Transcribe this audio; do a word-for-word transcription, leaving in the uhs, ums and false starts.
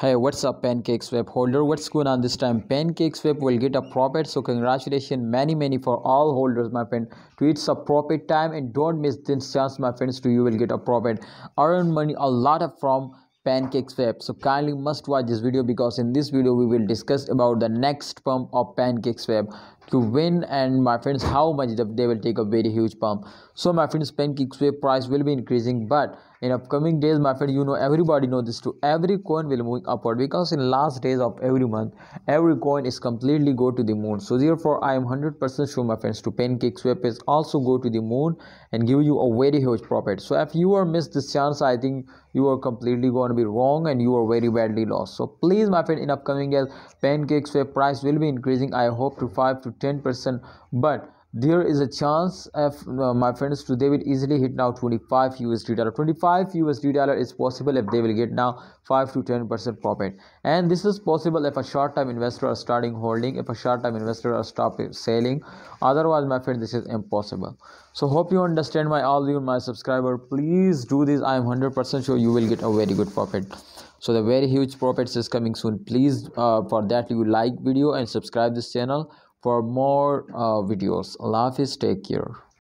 Hey, what's up Pancakeswap holder? What's going on this time? Pancakeswap will get a profit, so congratulations many many for all holders, my friend. To it's a profit time and don't miss this chance, my friends. To you will get a profit, earn money a lot of from Pancakeswap. So kindly must watch this video, because in this video we will discuss about the next pump of Pancakeswap to win, and my friends how much they will take a very huge pump. So my friends, Pancakeswap price will be increasing, but in upcoming days, my friend, you know, everybody know this too, every coin will move upward, because in last days of every month every coin is completely go to the moon. So therefore I am one hundred percent sure, my friends, to Pancakeswap is also go to the moon and give you a very huge profit. So if you are missed this chance, I think you are completely going to be wrong and you are very badly lost. So please my friend, in upcoming days Pancakeswap price will be increasing, I hope to five to ten percent, but there is a chance if uh, my friends today will easily hit now twenty-five U S D dollar. twenty-five U S D dollar is possible if they will get now five to ten percent profit, and this is possible if a short-time investor are starting holding, if a short-time investor are stop selling. Otherwise my friend, this is impossible. So hope you understand my all you my subscriber, please do this. I am one hundred percent sure you will get a very good profit. So the very huge profits is coming soon. Please uh, for that you like video and subscribe this channel for more uh, videos. Allah Hafiz, take care.